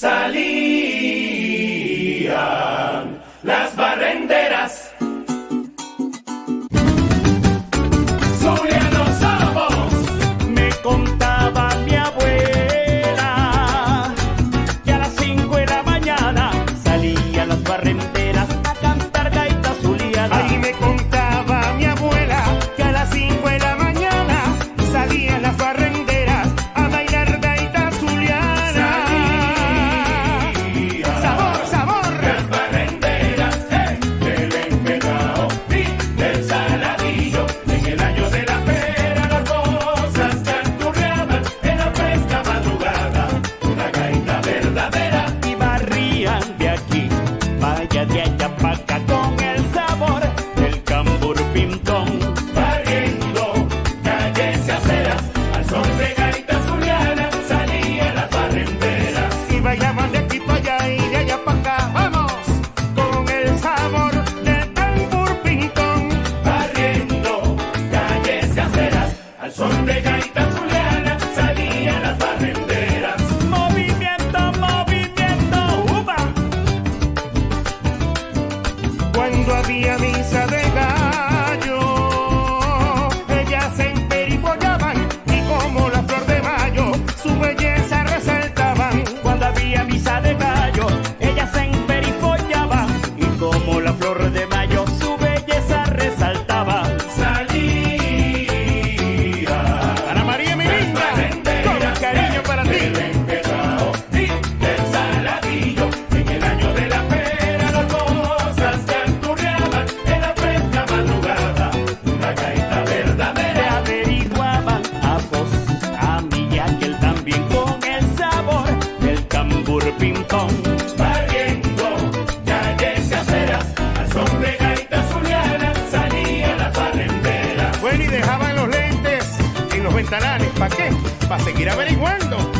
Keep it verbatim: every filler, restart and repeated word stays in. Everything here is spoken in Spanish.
salían las barrenderas. Zulianos somos, me contaba mi abuela, que a las cinco de la mañana salían las barrenderas a cantar gaita zuliana. Ahí me contaba mi abuela, que a las cinco de la mañana salían las barrenderas. De allá pa' acá con el sabor del cambur pintón, barriendo calles y aceras, al son de gaita zuliana salían las barrenderas. Y bailaban de aquí pa' allá y de allá pa' acá, vamos, con el sabor del cambur pintón, barriendo calles y aceras, al son de gaita zuliana salían las barrenderas. Cuando había misa de gallo, ellas se emperifollaban y como la flor de mayo, su belleza resaltaban. Cuando había misa de gallo, ellas se emperifollaban y como la flor de mayo, su belleza resaltaba. Salía Ana María, mi linda, con cariño para ti. Pintón, barriendo calles y aceras, al son de gaita zuliana salían las barrenderas. Bueno, y dejaban los lentes en los ventanales, ¿para qué? Para seguir averiguando.